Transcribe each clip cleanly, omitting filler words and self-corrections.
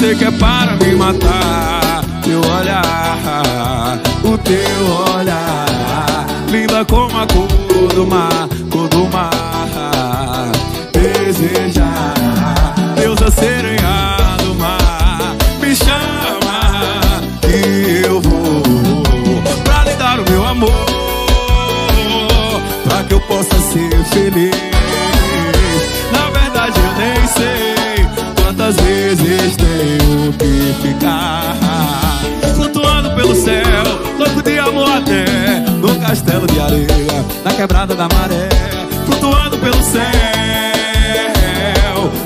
você quer para me matar. Teu olhar, o teu olhar, linda como a cor do mar, cor do mar. Desejar, Deus acerenhado do mar, me chama que eu vou pra lhe dar o meu amor, pra que eu possa ser feliz. Na verdade eu nem sei quantas vezes tenho que ficar flutuando pelo céu, louco de amor até no castelo de areia, na quebrada da maré. Flutuando pelo céu,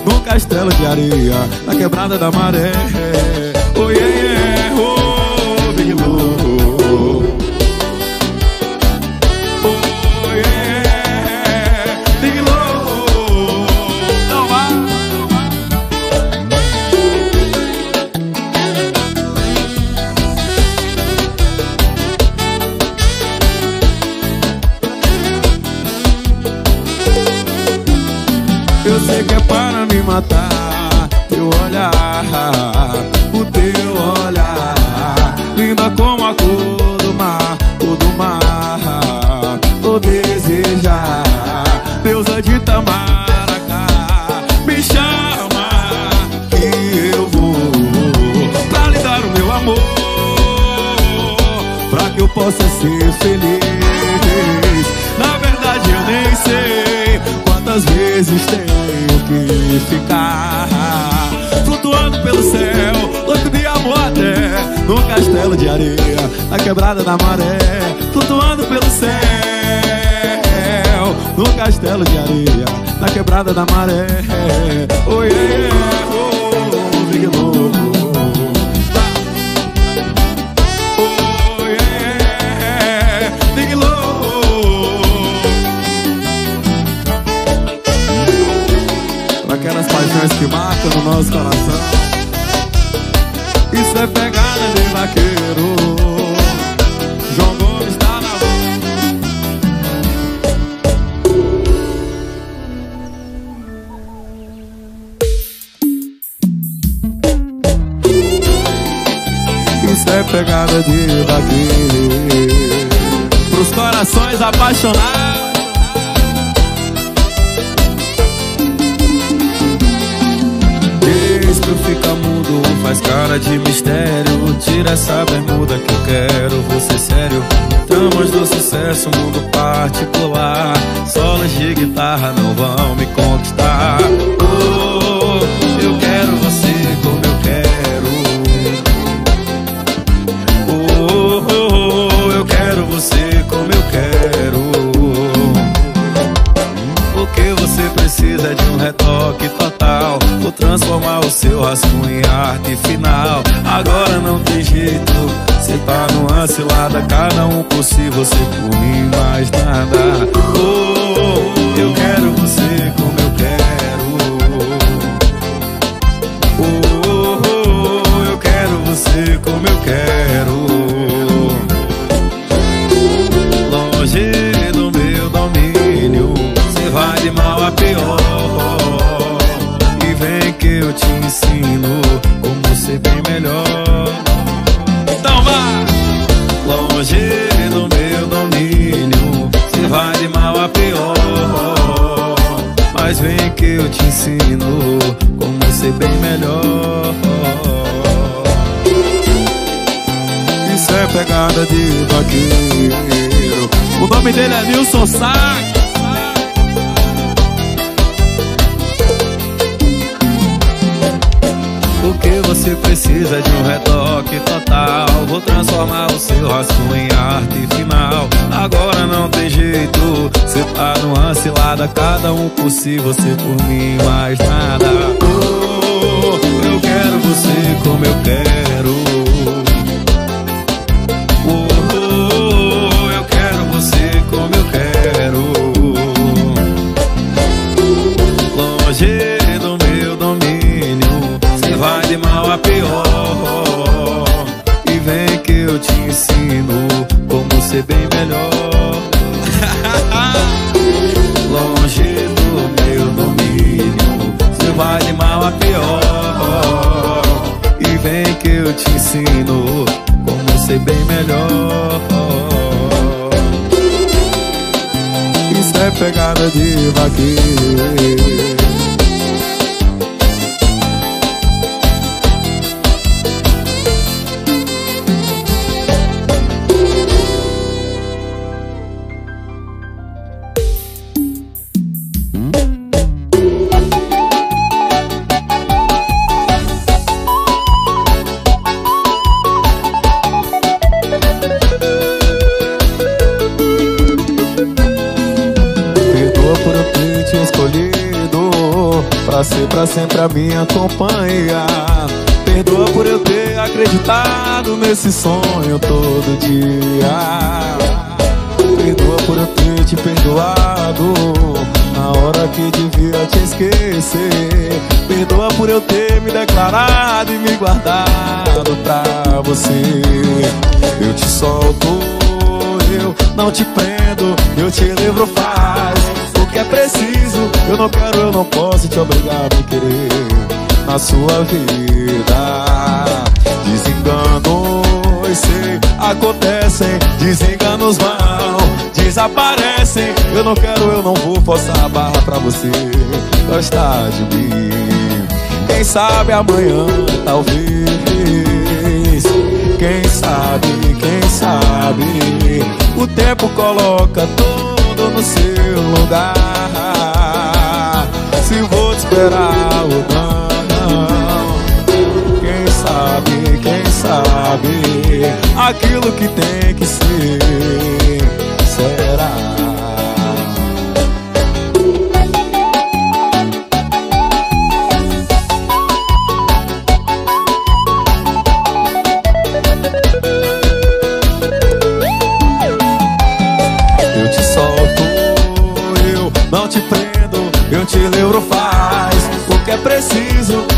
no castelo de areia, na quebrada da maré. Oh yeah, yeah, oh, big love. Oh yeah, big love. Não vá. Eu sei que é para me matar. Teu olhar, o teu olhar, linda como a cor do mar, cor do mar. Vou desejar, deusa de Itamaracá, me chama que eu vou pra lhe dar o meu amor, pra que eu possa ser feliz. Na verdade eu nem sei quantas vezes tenho que ficar flutuando pelo céu, louco de amor até no castelo de areia, na quebrada da maré. Flutuando pelo céu, no castelo de areia, na quebrada da maré. Oh yeah, oh, big love. Oh yeah, big love. Aquelas paixões que marcam no nosso coração. Isso é pegada de vaqueiro. João Gomes está na mão. Isso é pegada de vaqueiro. Pros corações apaixonados. Fica mudo, faz cara de mistério. Tira essa bermuda que eu quero, vou ser sério. Tramas do sucesso, mundo particular. Solos de guitarra não vão me conquistar. Oh, eu quero você como eu quero. Oh, oh, oh, eu quero você como eu quero. Porque você precisa de um retoque total. Vou transformar o seu rascunho em arte final. Agora não tem jeito, cê tá numa cilada. Cada um por si, você por mim, mais nada. Oh, eu quero você como eu quero. Oh, eu quero você como eu quero. Longe do meu domínio, cê vai de mal a pior. Que eu te ensino como ser bem melhor. Então vá! Longe do meu domínio, cê vai de mal a pior. Mas vem que eu te ensino como ser bem melhor. Isso é pegada de vaqueiro. O nome dele é Nilson Sack. Você precisa de um retoque total. Vou transformar o seu rascunho em arte final. Agora não tem jeito, cê tá numa cilada. Cada um por si, você por mim, mais nada. Oh, eu quero você como eu quero. Oh, eu quero você como eu quero. Longe de mal a pior. E vem que eu te ensino como ser bem melhor. Longe do meu domínio, você vai eu te ensino como ser bem melhor. Isso é pegada de vaqueiro. Sempre a minha companhia. Perdoa por eu ter acreditado nesse sonho todo dia. Perdoa por eu ter te perdoado na hora que devia te esquecer. Perdoa por eu ter me declarado e me guardado pra você. Eu te solto, eu não te prendo, eu te livro, faz que é preciso, eu não quero, eu não posso te obrigar a me querer na sua vida. Desenganos sei, acontecem, desenganos vão, desaparecem. Eu não quero, eu não vou forçar a barra pra você gostar de mim. Quem sabe amanhã, talvez. Quem sabe, o tempo coloca todo no seu lugar. Se vou te esperar ou não, quem sabe aquilo que tem que ser será.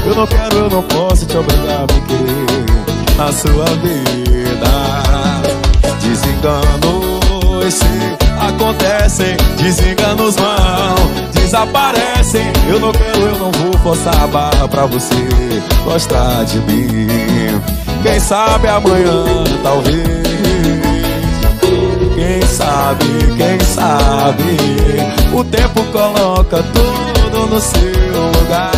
Eu não quero, eu não posso te obrigar a me querer na sua vida. Desenganos se acontecem, desenganos vão, desaparecem. Eu não quero, eu não vou forçar a barra pra você gostar de mim. Quem sabe amanhã, talvez. Quem sabe, o tempo coloca tudo no seu lugar.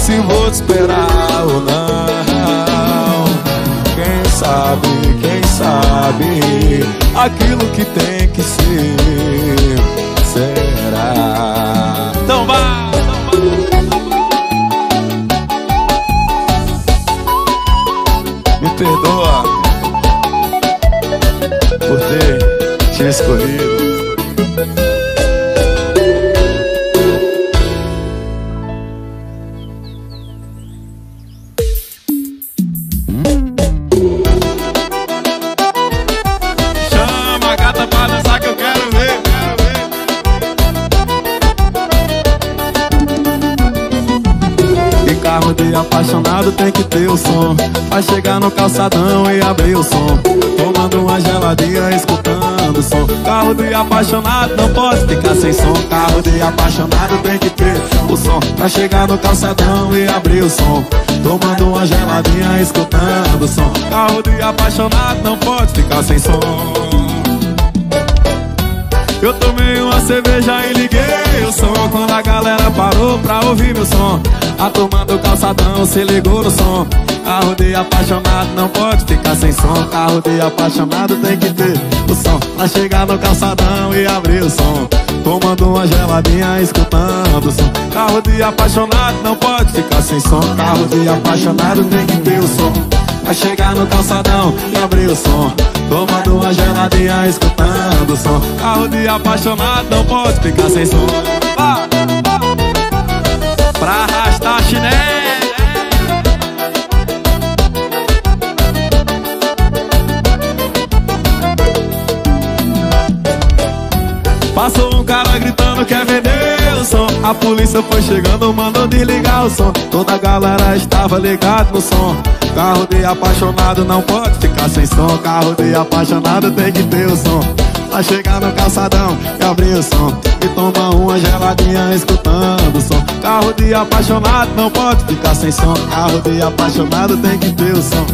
Se vou te esperar ou não, quem sabe, aquilo que tem que ser, será. Então vá! Me perdoa por ter te escolhido. Apaixonado tem que ter o som, vai chegar no calçadão e abrir o som, tomando uma geladinha, escutando o som. Carro de apaixonado não pode ficar sem som. Carro de apaixonado tem que ter o som, vai chegar no calçadão e abrir o som, tomando uma geladinha, escutando o som. Carro de apaixonado não pode ficar sem som. Eu tomei uma cerveja e liguei o som, quando a galera parou pra ouvir meu som. A turma do calçadão se ligou no som. Carro de apaixonado não pode ficar sem som. Carro de apaixonado tem que ter o som, pra chegar no calçadão e abrir o som, tomando uma geladinha, escutando o som. Carro de apaixonado não pode ficar sem som. Carro de apaixonado tem que ter o som, pra chegar no calçadão e abrir o som, tomando uma geladinha, escutando o som. Carro de apaixonado não pode ficar sem som. Vá! Pra arrastar chinelo. Passou um cara gritando que é vender o som. A polícia foi chegando, mandou desligar o som. Toda a galera estava ligada no som. Carro de apaixonado não pode ficar sem som. Carro de apaixonado tem que ter o som, Vai chegar no calçadão e abrir o som e tomar uma geladinha escutando o som. Carro de apaixonado não pode ficar sem som. Carro de apaixonado tem que ter o som.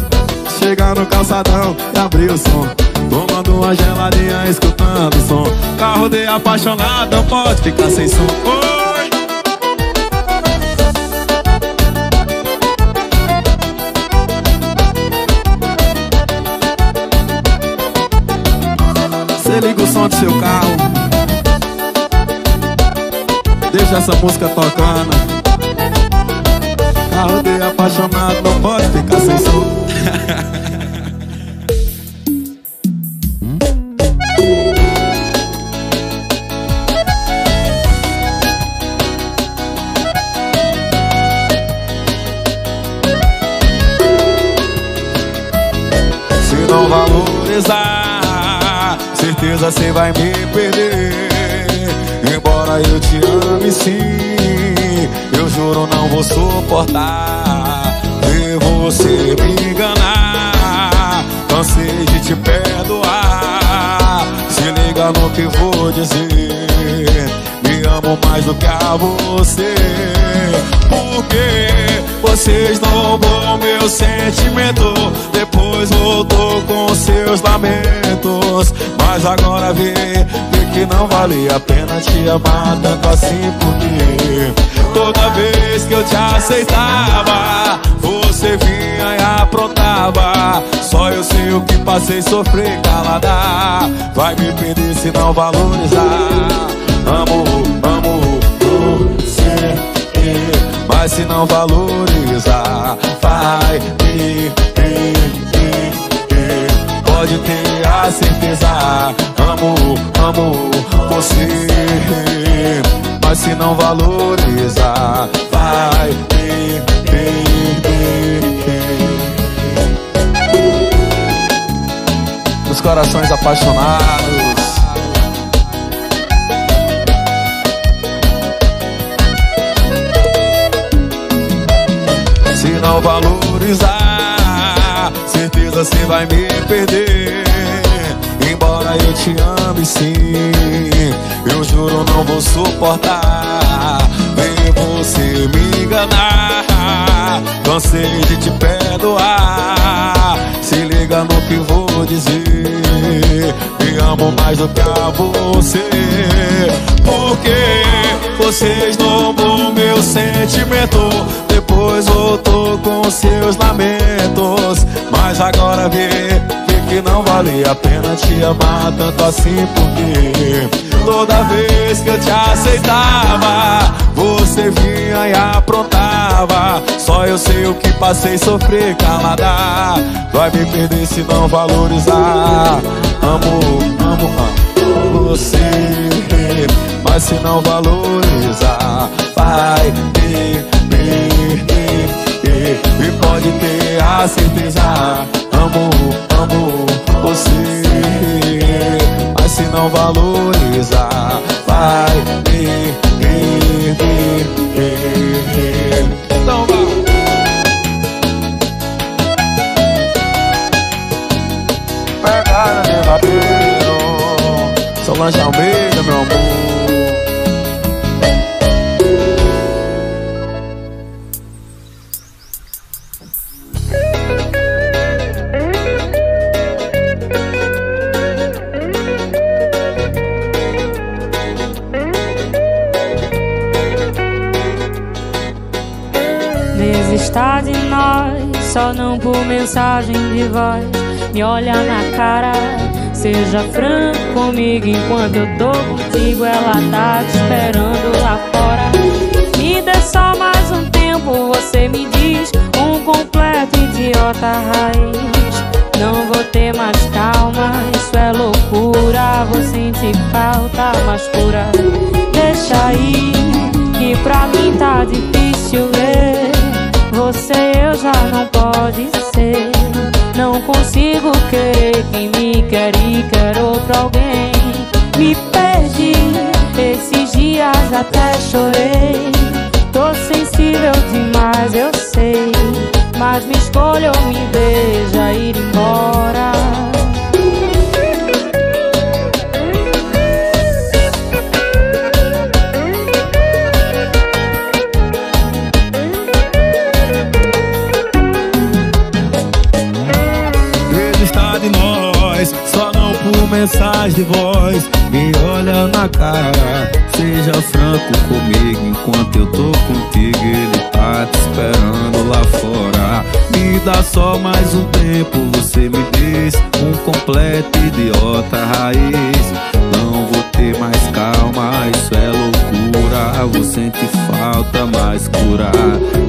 Chegar no calçadão e abrir o som, tomando uma geladinha escutando o som. Carro de apaixonado não pode ficar sem som. Oi! Você liga o som do seu carro, deixa essa música tocando. Carro de apaixonado não pode ficar sem som. Se não valorizar, certeza cê vai me perder. Embora eu te ame sim, eu juro não vou suportar ver você me enganar. Cansei de te perdoar. Se liga no que vou dizer. Me amo mais do que a você. Porque vocês não vão meu sentimento. Depois voltou com seus lamentos. Mas agora vê que não vale a pena te amar tanto assim. Porque toda vez que eu te aceitava, você vinha e aprontava. Só eu sei o que passei, sofrer calada. Vai me perder se não valorizar. Amo, amo você, mas se não valorizar, vai me perder. Pode ter a certeza. Amo, amo você, mas se não valorizar, vai me perder. Os corações apaixonados. Se não valorizar, certeza cê vai me perder. Embora eu te ame sim, eu juro não vou suportar ver você me enganar. Cansei de te perdoar. Se liga no que vou dizer. Me amo mais do que a você. Porque vocês tomam meu sentimento. Depois voltou com seus lamentos. Mas agora vê que não vale a pena te amar tanto assim. Porque toda vez que eu te aceitava, você vinha e aprontava. Só eu sei o que passei, sofrer calada. Vai me perder se não valorizar. Amo, amo você, mas se não valorizar, vai me perder. E pode ter a certeza. Amo, amo você, mas se não valorizar, vai me perder. Então vai. Pega meu cabelo, Solange Almeida, meu amor. Desista de nós, só não por mensagem de voz. Me olha na cara, seja franco comigo. Enquanto eu tô contigo, ela tá te esperando lá fora. Me dê só mais um tempo, você me diz. Um completo idiota raiz. Não vou ter mais calma, isso é loucura. Vou sentir falta, mas cura. Deixa aí, que pra mim tá difícil ver. Você eu já não pode ser. Não consigo querer quem me quer e quer outro alguém. Me perdi, esses dias até chorei. Tô sensível demais, eu sei. Mas me escolha ou me deixa ir embora. mensagem de voz, me olha na cara. Seja franco comigo, enquanto eu tô contigo ele tá te esperando lá fora. Me dá só mais um tempo, você me diz, um completo idiota raiz. Não vou ter mais calma, isso é loucura. Vou sentir falta, mas curar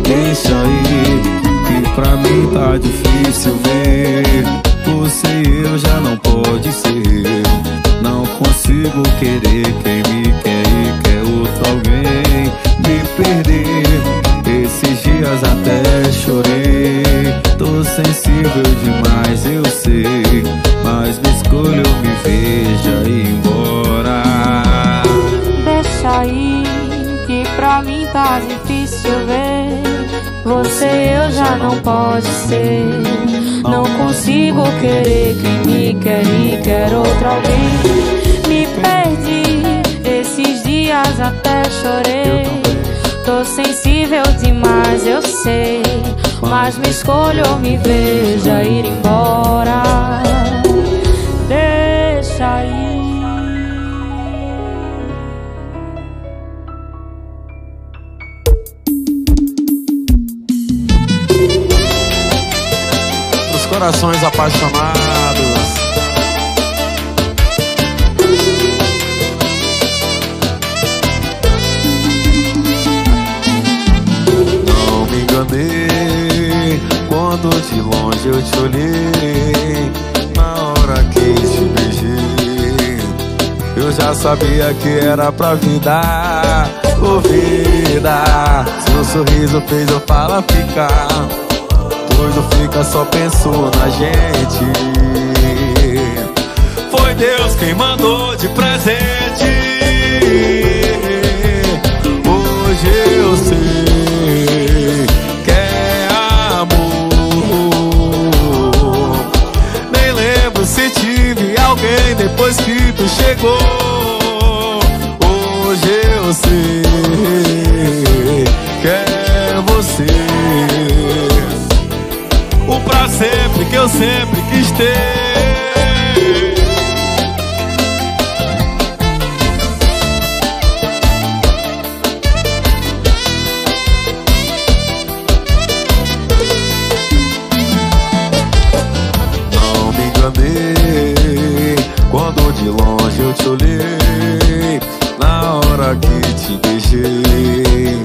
deixa aí, que pra mim tá difícil ver. Você e eu já não pode ser. Não consigo querer quem me quer e quer outro alguém. Me perder, esses dias até chorei. Tô sensível demais, eu sei, mas me escolho, me veja e embora. Deixa aí, que pra mim tá difícil ver. Você eu já não pode ser. Não consigo querer quem me quer e quer outro alguém. Me perdi, esses dias até chorei. Tô sensível demais, eu sei, mas me escolho ou me veja ir embora. Deixa ir. Corações apaixonados. Não me enganei quando de longe eu te olhei. Na hora que te beijei, eu já sabia que era pra vida. Ô vida, seu sorriso fez eu falar ficar. Hoje eu fica só pensou na gente. Foi Deus quem mandou de presente. Hoje eu sei que é amor. Nem lembro se tive alguém depois que tu chegou. Hoje eu sei que é você. O pra sempre que eu sempre quis ter. Não me enganei quando de longe eu te olhei. Na hora que te beijei,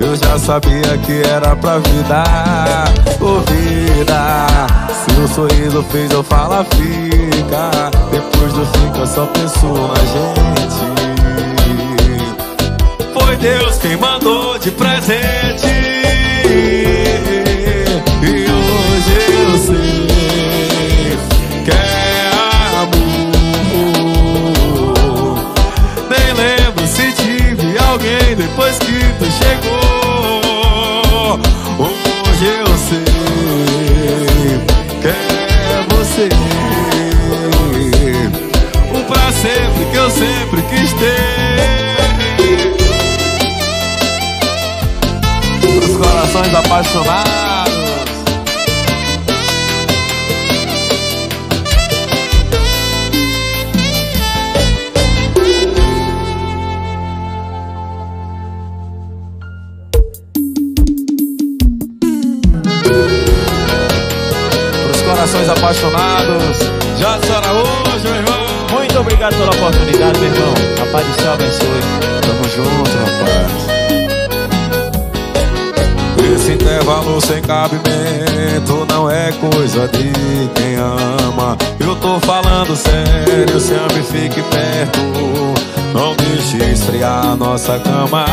eu já sabia que era pra vida, oh vida. Seu sorriso fez eu falar fica. Depois do fica só pensou na gente. Foi Deus quem mandou de presente. E hoje eu sei que é amor. Nem lembro se tive alguém depois que tu chegou. Hoje eu sei que é você. O pra sempre que eu sempre quis ter. Os corações apaixonados. Apaixonados, Jadson Araújo, meu irmão. Muito obrigado pela oportunidade, meu irmão. A paz do céu abençoe. Tamo junto, rapaz. Esse intervalo sem cabimento não é coisa de quem ama. Eu tô falando sério, se ame, fique perto. Não deixe esfriar nossa cama.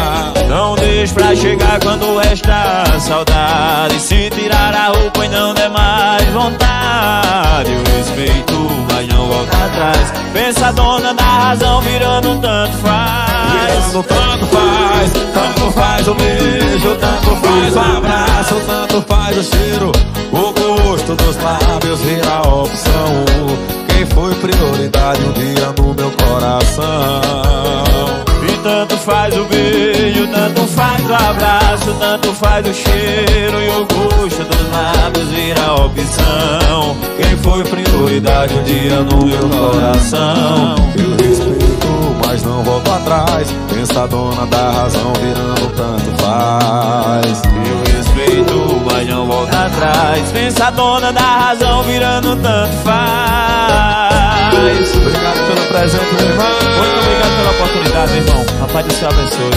Não deixe pra chegar quando resta saudade. Se tirar a roupa e não der mais vontade, o respeito vai não voltar atrás. Pensa dona da razão, virando tanto faz. Virando tanto faz o beijo, tanto faz o abraço, tanto faz o cheiro. O gosto dos lábios vira opção. Quem foi prioridade um dia no meu coração? E tanto faz o beijo, tanto faz o abraço, tanto faz o cheiro e o gosto dos lábios vira óbvio. ambição. Quem foi prioridade um dia no meu coração? Eu respeito, mas não volto atrás. Pensa dona da razão, virando tanto faz. Eu respeito, mas não volto atrás. Pensa dona da razão, virando tanto faz. Obrigado pelo presente, meu irmão. Muito obrigado pela oportunidade, meu irmão. A paz do Senhor abençoe.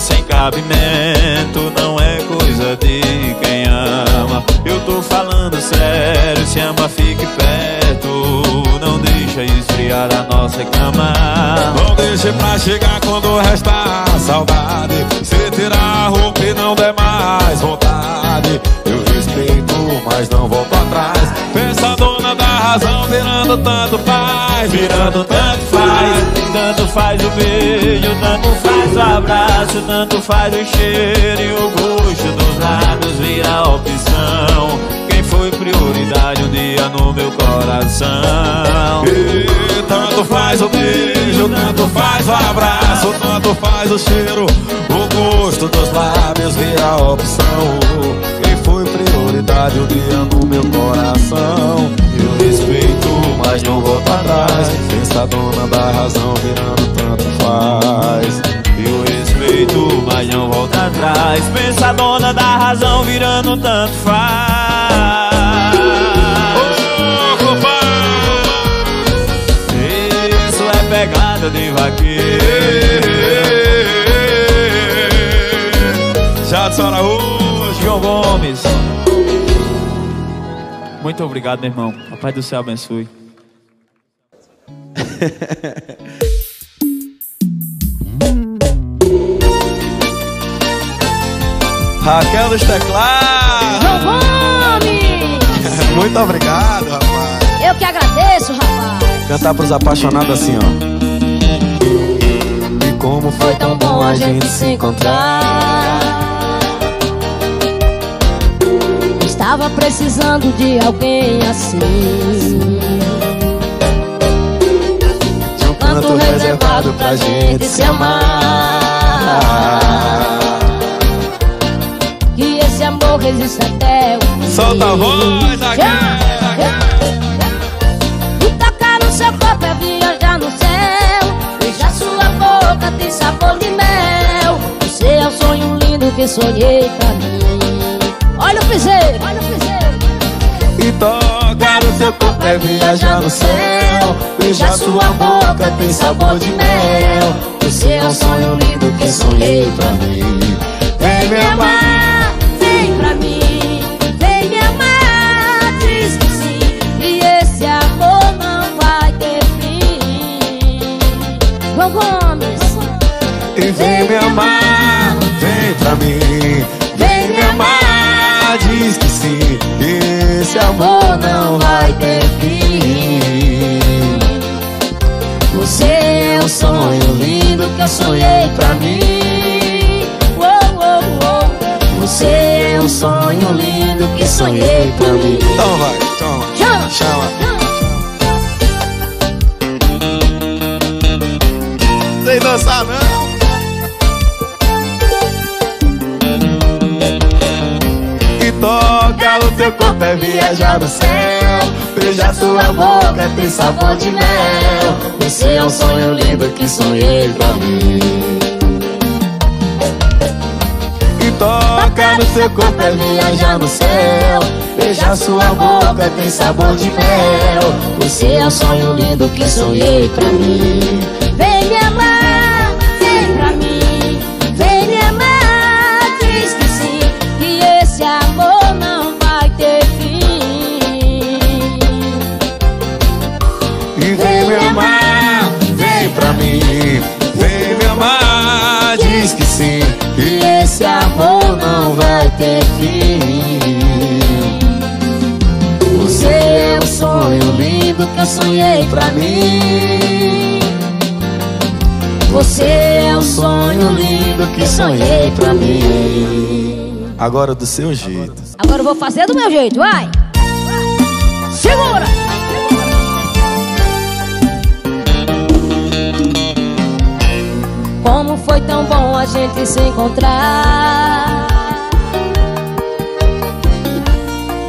Sem cabimento, não é coisa de quem ama. Eu tô falando sério, se ama fique perto. Não deixa esfriar a nossa cama. Não deixe pra chegar quando restar saudade. Se tirar a roupa e não der mais vontade. Eu respeito, mas não volto atrás. Pensa dona da razão, virando tanto faz. Virando tanto faz. Tanto faz o beijo, tanto faz o abraço, tanto faz o cheiro e o gosto dos lábios vira opção. Quem foi prioridade um dia no meu coração? E tanto faz o beijo, tanto faz o abraço, tanto faz o cheiro, o gosto dos lábios vira opção. Quem foi prioridade um dia no meu coração? Eu respeito, mas não volto atrás. Pensa dona da razão, virando tanto faz. Eu respeito, mas não volto atrás. Pensa dona da razão, virando tanto faz. Isso é pegada de vaqueiro. Jadson Araújo, João Gomes. Muito obrigado, meu irmão. A paz do céu abençoe. Raquel dos Teclados. João Gomes. Muito obrigado, rapaz. Eu que agradeço, rapaz. Cantar pros apaixonados assim, ó. E como foi tão bom a gente se encontrar. Estava precisando de alguém assim. De um canto reservado pra gente se amar. Que esse amor resiste até o fim. Solta a voz aqui. E tocar no seu corpo é viajar no céu. Beijar sua boca tem sabor de mel. Você é o sonho lindo que sonhei pra mim. Olha o piseiro, olha o piseiro. E tocar no seu corpo é viajar no céu. Beijar sua boca tem sabor de mel. Você é um sonho lindo que sonhei pra mim. Vem me amar, vem pra mim. Vem me amar, diz que sim. E esse amor não vai ter fim. João Gomes. E vem me amar, vem pra mim. Vem me amar, diz que sim, esse amor não vai ter fim. Você é um sonho lindo que eu sonhei pra mim. Você é um sonho lindo que sonhei pra mim. Então vai, toma, chama. Sem dançar não. Tocar no teu corpo é viajar no céu. Beijar sua boca tem sabor de mel. Você é um sonho lindo que sonhei pra mim. E tocar no teu corpo é viajar no céu. Beijar sua boca tem sabor de mel. Você é um sonho lindo que sonhei pra mim. Vem me amar, vem pra mim. Vem me amar, diz que sim. E esse amor que sim, e esse amor não vai ter fim. Você é um sonho lindo que eu sonhei pra mim. Você é um sonho lindo que sonhei pra mim. Agora do seu jeito. Agora eu vou fazer do meu jeito, vai! Segura! gente se encontrar.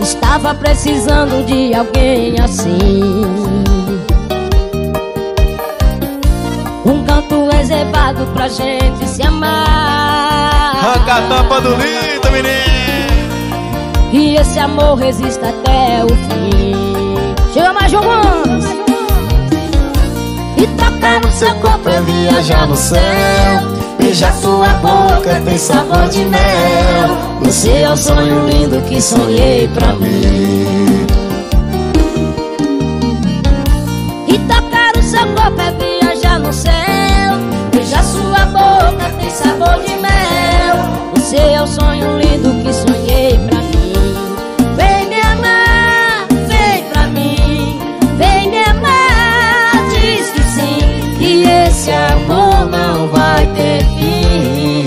Estava precisando de alguém assim, um canto reservado pra gente se amar. Arranca a tampa do lindo, menino, e esse amor resiste até o fim. Chega mais, João Gomes. E tocar no seu corpo é viajar no céu, beijar sua boca tem sabor de mel. Você é o sonho lindo que sonhei pra mim. E tocar no seu corpo é viajar no céu, beijar sua boca tem sabor de mel. Você é o sonho lindo que sonhei pra mim. Esse amor não vai ter fim.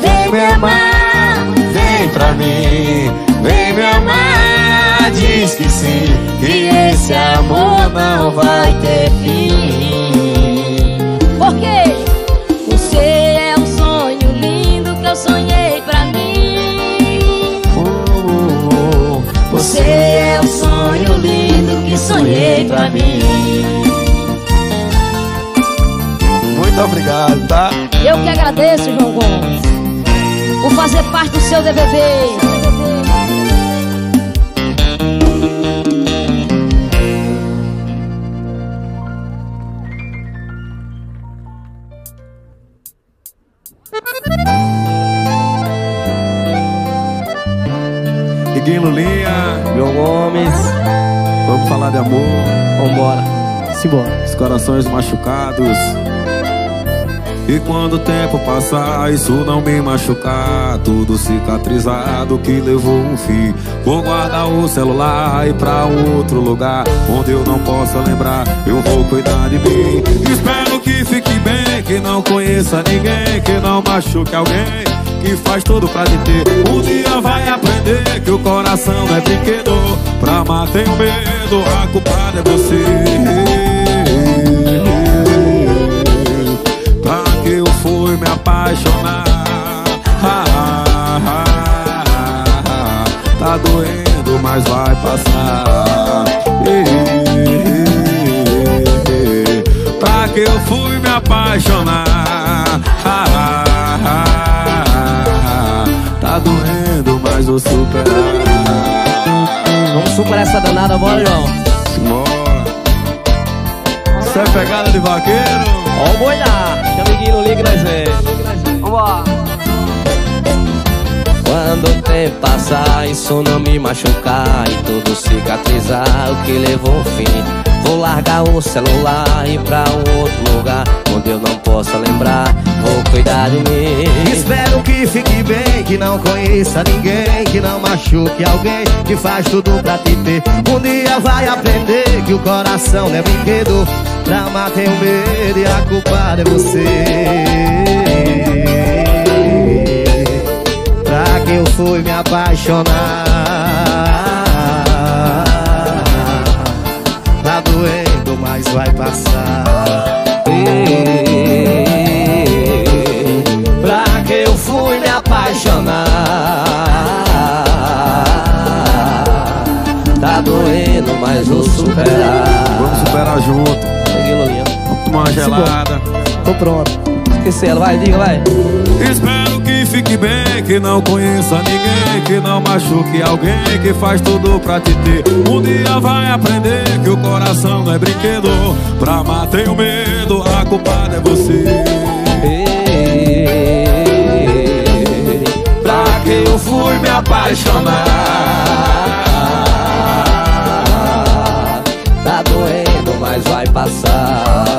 Vem me amar, vem pra mim. Vem me amar, diz que sim, que esse amor não vai ter fim. Porque você é um sonho lindo que eu sonhei pra mim. Você é um sonho lindo que sonhei pra mim. Muito obrigado, tá? Eu que agradeço, João Gomes, por fazer parte do seu DVD. Iguinho Lulinha, João Gomes, vamos falar de amor, vambora, simbora. Os corações machucados. E quando o tempo passar, isso não me machucar, tudo cicatrizado que levou um fim, vou guardar o celular e pra outro lugar onde eu não possa lembrar. Eu vou cuidar de mim. Espero que fique bem, que não conheça ninguém, que não machuque alguém, que faz tudo pra te ter. Um dia vai aprender que o coração não é brinquedo, pra amar tem o medo, a culpada é você. Pra que eu fui me apaixonar? Tá doendo, mas vai passar. Pra que eu fui me apaixonar? Tá doendo, mas vou superar. Vamos superar essa danada, bora, João. Bora. Isso é pegada de vaqueiro. Ó o boi lá. Chama Iguinho Lulinha que nós vem. Vambora. Quando o tempo passar, isso não me machucar, e tudo cicatrizar, o que levou o fim, vou largar o celular e pra outro lugar onde eu não possa lembrar, vou cuidar de mim. Espero que fique bem, que não conheça ninguém, que não machuque alguém, que faz tudo pra te ter. Um dia vai aprender que o coração não é brinquedo, pra amar tem o medo e a culpada é você. Pra que eu fui me apaixonar? Tá doendo, mas vai passar. Pra que eu fui me apaixonar? Tá doendo, mas vou superar. Vamos superar junto. Vamos tomar uma gelada. Tô pronto. Esqueci ela, vai, diga, vai. Espero que fique bem, que não conheça ninguém, que não machuque alguém, que faz tudo pra te ter. Um dia vai aprender que o coração não é brinquedo, pra amar tem o medo, a culpada é você. Pra que eu fui me apaixonar? Tá doendo, mas vai passar.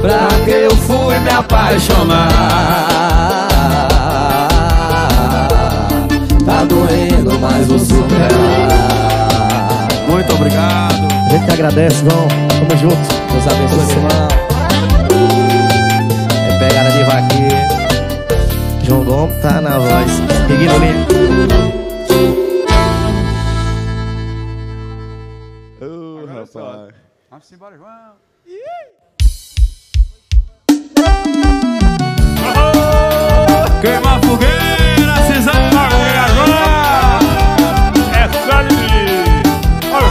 Pra que eu fui me apaixonar? Tá doendo, mas vou superar. Muito obrigado. A gente que agradece, João. Tamo junto. Deus abençoe, irmão. É pegada de vaqueiro. João Gomes tá na voz. Iguinho Lulinha. Vamos embora, João. Queima fogueira, cisando na fogueira agora. É só de mim. Olha o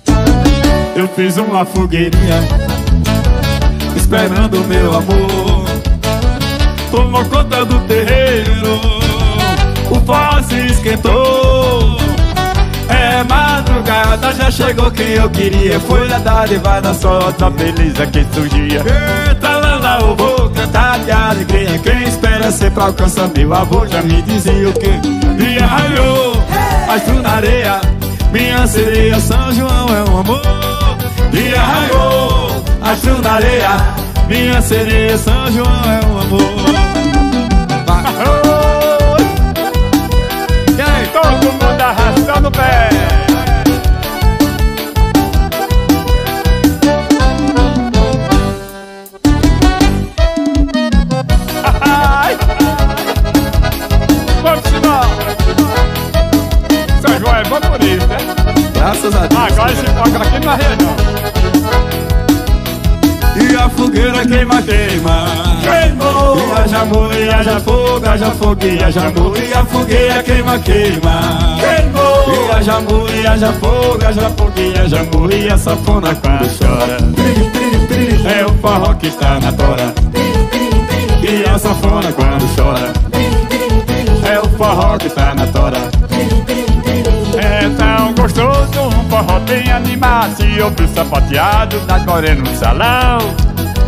seu joinha. Eu fiz uma fogueirinha, esperando o meu amor. Tomou conta do terreiro, o forró se esquentou. É madrugada, já chegou quem eu queria. Foi da darivada, só outra feliz aqui surgia. Eita, lá eu vou cantar de alegria. Quem espera sempre alcança, meu avô já me dizia o que? E arraiou, astro na areia, minha sereia, São João é um amor. E arraiou, astro na areia, minha sereia, São João é um amor. Todo mundo arrastando o pé. Vamos embora. São João é bom por isso, né? Graças a Deus. Agora se foca aqui na região. E a fogueira queima, queima. E haja amor, e haja fogo, haja fogo, e haja amor, e a fogueira queima, queima. Queimou! E haja amor, e haja fogo, haja fogo, e haja amor, e a sanfona quando chora. É o forró que está na tora. E a sanfona quando chora. É o forró que está na tora. É tão gostoso, um forró bem animado. Se ouve o sapateado da Coreia no salão.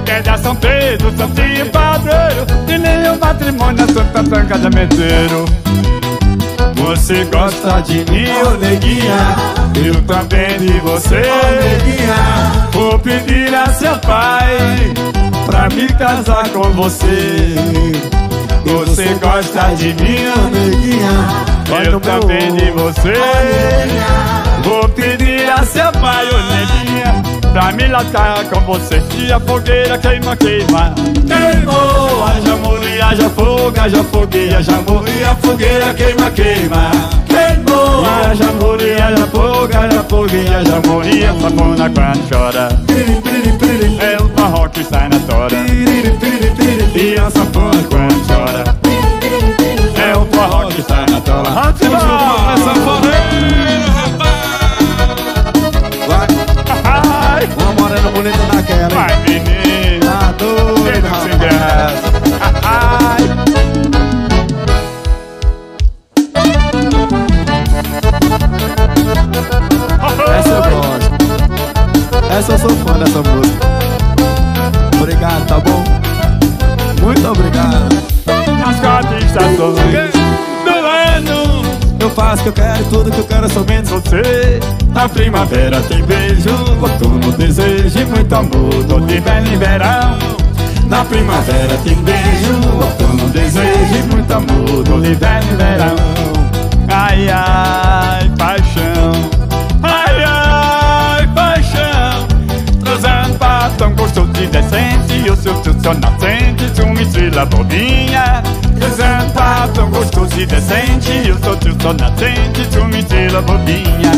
É da São Pedro, São Tio Padreiro, e nenhum matrimônio, Santa Branca de Medeiro. Você gosta de mim, ô neguinha, eu também de você, neguinha. Vou pedir a seu pai pra me casar com você. Você gosta de mim, ô neguinha, eu também de você. Vou pedir a seu pai, ô neguinha, pra me latar com você. E a fogueira queima, queima. Queimou! Haja amor e haja fogo, haja fogo e haja amor, e a fogueira queima, queima. Queimou! Haja amor e haja fogo e haja amor, e a sanfona quando chora. É o forró que sai na tora. E a sanfona quando chora. É o forró que sai na tora. É sanfoneiro, rapaz! Vai! Uma morena bonita daquela, hein? Vai, menino, tá doida, rapaz. Essa eu gosto. Essa eu sou fã dessa música. Obrigado, tá bom? Muito obrigado. As quadras da Solano, eu faço o que eu quero, tudo que eu quero, somente você. Na primavera tem beijo, outono desejo e muito amor, todo de belo e verão. Na primavera tem beijo, outono desejo e muito amor, todo de belo e verão. Ai, ai, paixão. Ai, ai, paixão. Transando pra tão gostoso e decente, eu sou seu nascente, sou uma estrela bobinha. Transando pra tão gostoso e decente, eu sou seu nascente, sou uma estrela bobinha.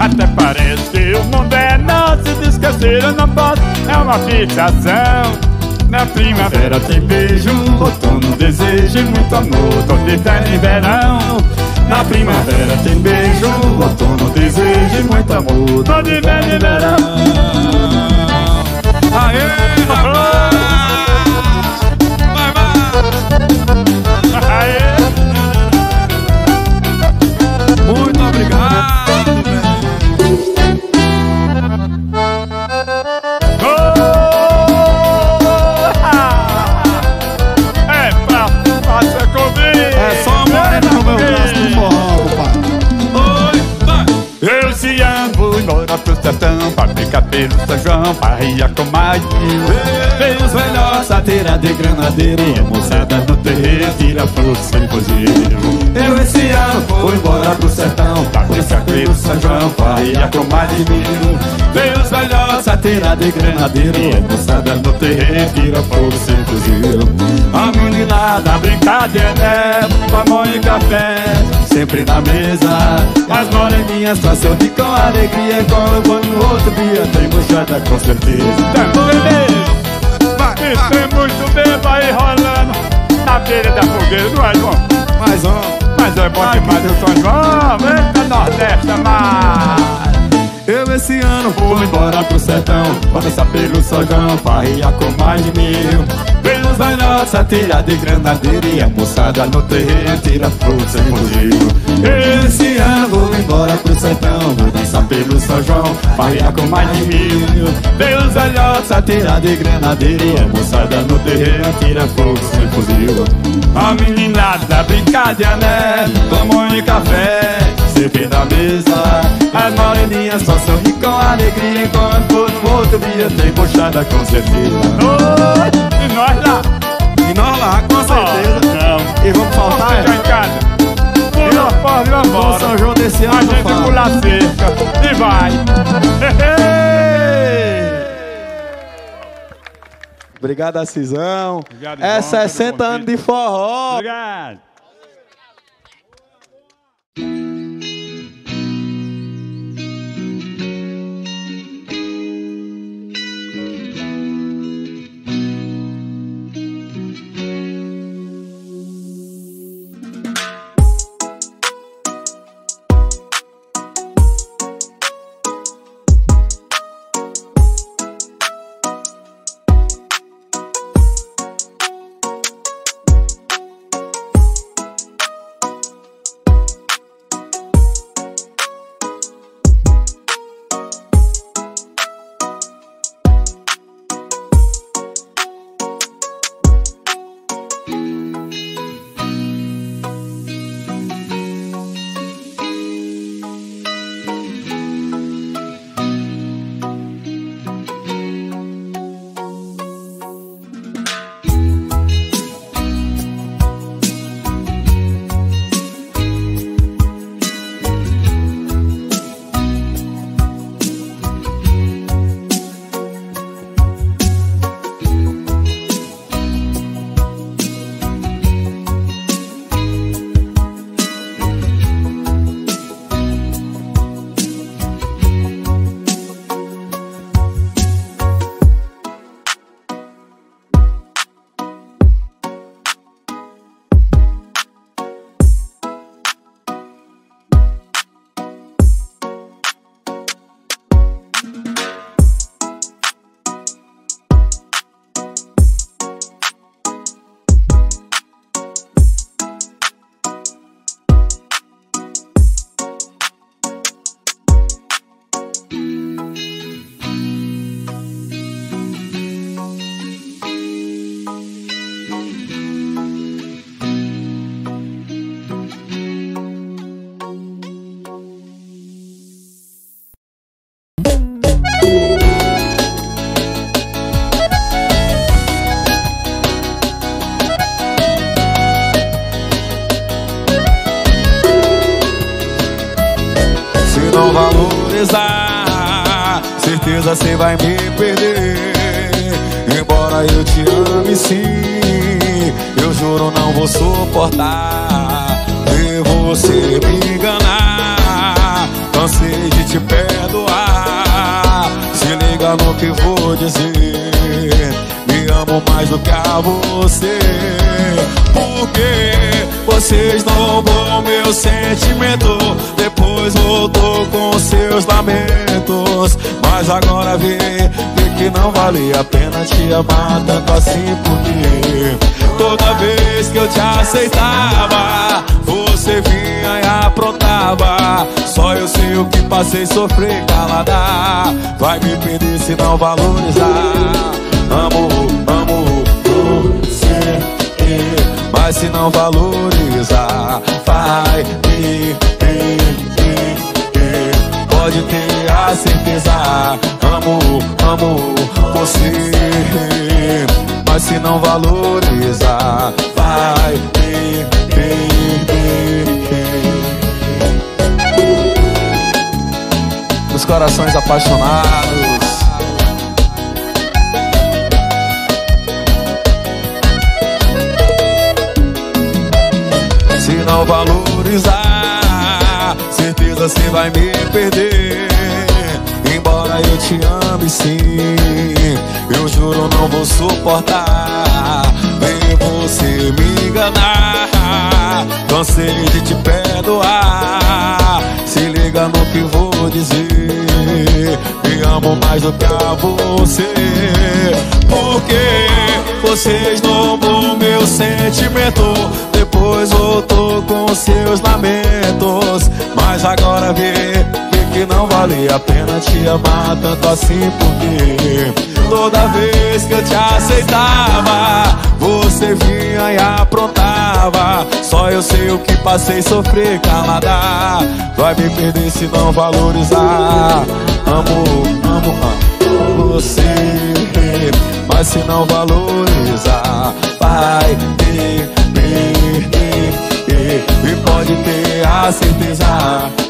Até parece que o mundo é nosso, de esquecer eu não posso, é uma fixação. Na primavera tem beijo, outono desejo e muito amor, todo de inverno e verão. Na primavera tem beijo, outono desejo e muito amor, todo de inverno e verão. Aê, rapaz! Vai, vai! Aê! Muito obrigado! Pra ficar pelo São João, pra rir com mais vem os velhos, sateira de granadeiro, e a moçada no terreiro tira flor sem cozeiro. Eu esse ano vou embora pro sertão, pra ficar pelo São João, pra rir com mais vem os velhos, sateira de granadeiro, e a moçada no terreiro tira flor sem cozeiro. A meninada brincadeira, mamão e café, sempre na mesa. As moreninhas só sorri com alegria quando no outro dia tem buchada, com certeza. Tambor e beijo, isso tem muito bebo aí rolando na beira da fogueira, não é, João? Mais um. Mas é bom demais o São João, vem pra Nordeste amar. Eu esse ano vou embora pro sertão, vou dançar pelo sojão, farrear com mais de 1000. Vem nos bailões, tirar de granadeirinha, moçada no terreiro, tira fruto sem motivo. Eu esse ano vou embora pro sertão, vou dançar pelo sojão, farrear com mais de 1000. Vem nos bailões, tirar de granadeirinha, moçada no terreiro, tira fruto sem fuzil. A meninada brinca de anel, tomou de café, sempre na mesa. As moreninhas só sorri com alegria enquanto no outro dia tem puxada, com certeza. Oh, e nós lá, com certeza. Oh, não. E vamos faltar, é? Em casa. Pula fora, vira fora. O São João desse ano a gente pula cerca e vai. Obrigado, Assisão. Obrigado, João, é 60 anos de forró. Obrigado. Certeza cê vai me perder. Embora eu te ame sim, eu juro não vou suportar ver você me enganar. Cansei de te perdoar. Se liga no que vou dizer. Me amo mais do que a você. Porque vocês não vão meu sentimento. Depois voltou com seus lamentos. Mas agora vê que não vale a pena te amar tanto assim por mim. Toda vez que eu te aceitava, você vinha e aprontava. Só eu sei o que passei, sofrer calada. Vai me pedir se não valorizar. Amo, amo você. Mas se não valorizar, vai me perder. Pode ter a certeza, amo, amo você. Mas se não valorizar, vai me perder. Os corações apaixonados. Se não valorizar, certeza cê vai me perder. Embora eu te ame sim, eu juro não vou suportar ver você me enganar. Cansei de te perdoar, se liga no que vou dizer. Me amo mais do que a você, porque você esnobou meu sentimento, depois voltou com seus lamentos. Mas agora vê que não vale a pena te amar tanto assim, porque toda vez que eu te aceitava, você vinha e aprontava. Só eu sei o que passei, sofrer calada. Vai me perder se não valorizar. Amo você, mas se não valorizar, vai me perder. E pode ter a certeza,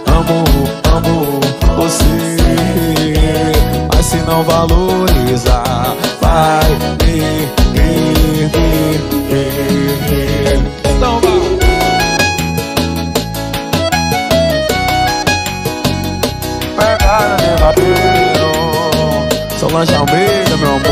amo você, mas se não valorizar, vai me perder. Então vai. Pega meu rabeiro, Solange Almeida, meu amor.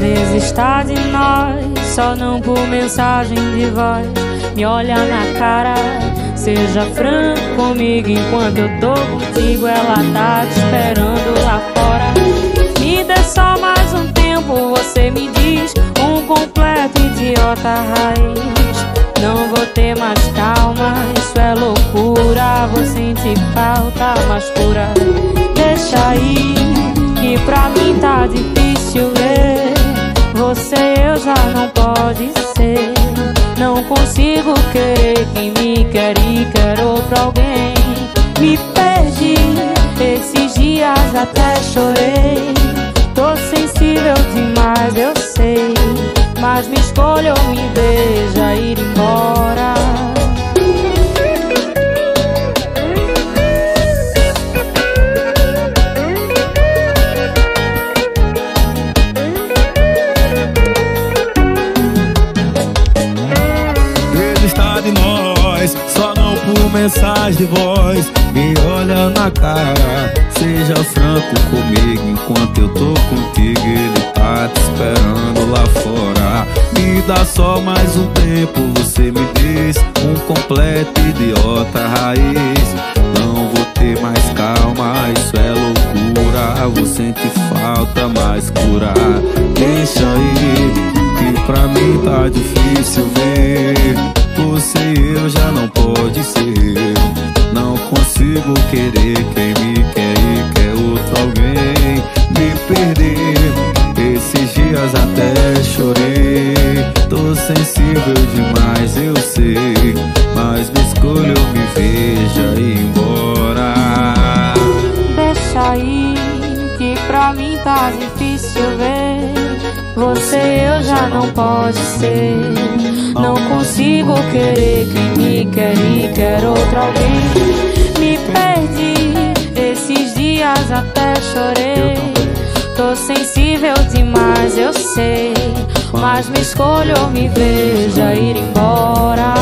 Desista de nós, só não por mensagem de voz. Me olha na cara, seja franco comigo. Enquanto eu tô contigo, ela tá te esperando lá fora. Me dê só mais um tempo, você me diz, um completo idiota raiz. Não vou ter mais calma, isso é loucura. Vou sentir falta, mas cura. Deixa aí, que pra mim tá difícil ver você, eu já não pode ser. Não consigo querer quem me quer e quero outro alguém. Me perdi, esses dias até chorei. Tô sensível demais, eu sei, mas me escolha ou me deixa ir embora. Só não por mensagem de voz. Me olha na cara, seja franco comigo. Enquanto eu tô contigo, ele tá te esperando lá fora. Me dá só mais um tempo, você me diz, um completo idiota raiz. Não vou ter mais calma, isso é loucura. Vou sentir falta, mas curar. Deixa aí, que pra mim tá difícil ver você, eu já não pode ser. Não consigo querer quem me quer e quer outro alguém. Me perder, esses dias até chorei. Tô sensível demais, eu sei, mas me escolho, me veja e embora. Deixa aí, que pra mim tá difícil ver você, eu já não pode ser. Não consigo querer quem me quer e quer outro alguém. Me perdi, esses dias até chorei. Tô sensível demais, eu sei, mas me escolho ou me veja ir embora.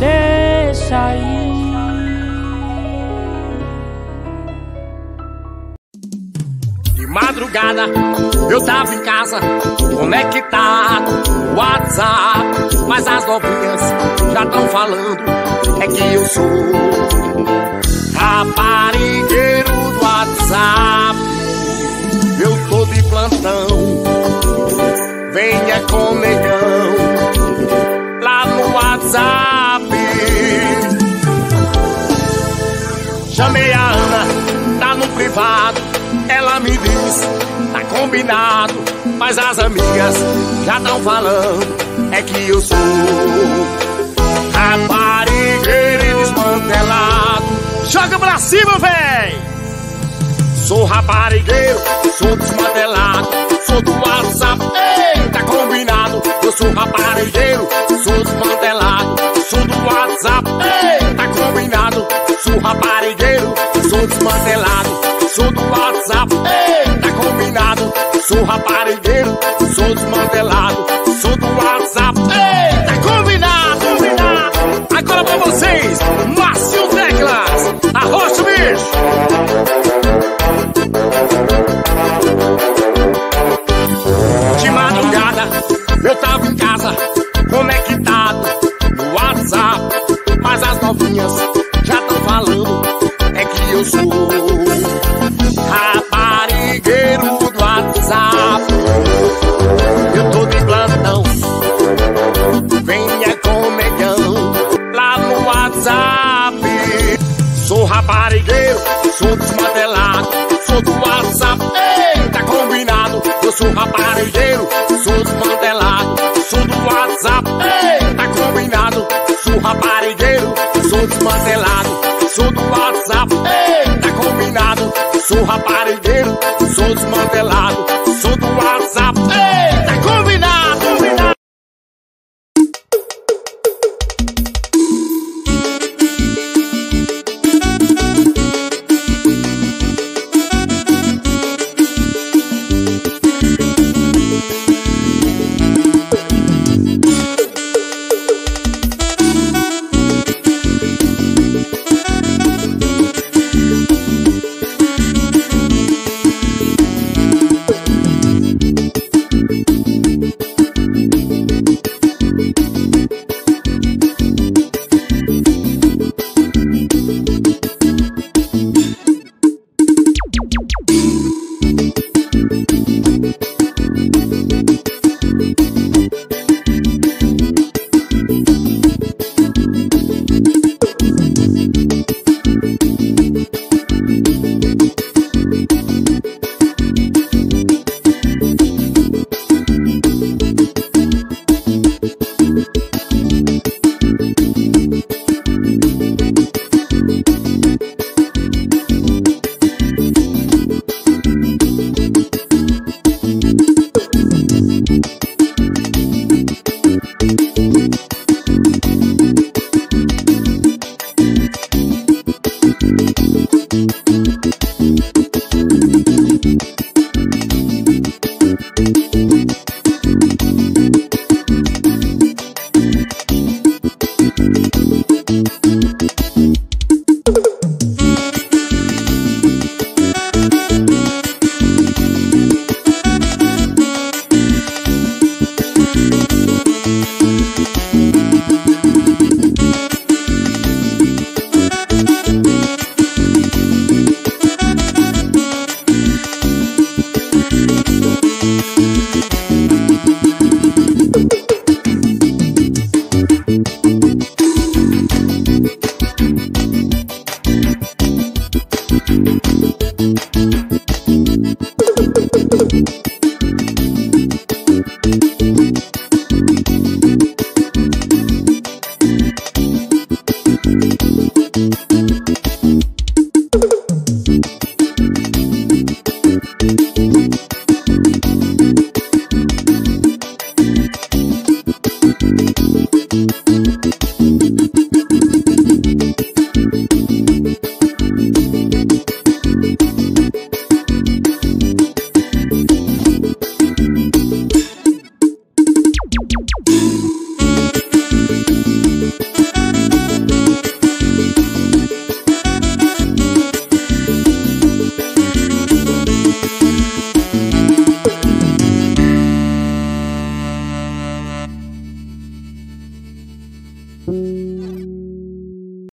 Deixa ir. Madrugada, eu tava em casa, conectado no WhatsApp. Mas as novinhas já tão falando, é que eu sou raparigueiro do WhatsApp. Eu tô de plantão, venha comegão, lá no WhatsApp. Chamei a Ana, tá no privado. Ela me diz, tá combinado, mas as amigas já tão falando, é que eu sou raparigueiro desmantelado. Joga pra cima, véi! Sou raparigueiro, sou desmantelado, sou do WhatsApp, ei, tá combinado. Eu sou raparigueiro, desmantelado, sou do WhatsApp, ei, tá combinado. Sou raparigueiro, sou desmantelado, sou do WhatsApp, ei, tá combinado, combinado. Agora pra vocês, Márcio Teclas, arrocha o bicho. De madrugada, eu tava em casa, conectado no WhatsApp, mas as novinhas já tão falando, é que eu sou raparigueiro do WhatsApp. Eu tô de plantão, venha comegão lá no WhatsApp. Sou raparigueiro, sou desmantelado, sou do WhatsApp, ei, tá combinado. Eu sou raparigueiro, sou desmantelado, sou do WhatsApp, ei, tá combinado. Sou raparigueiro, sou desmantelado, sou do WhatsApp, ei, tá combinado. Sou raparigueiro, sou desmantelado, sou do WhatsApp, ei, tá combinado, combinado.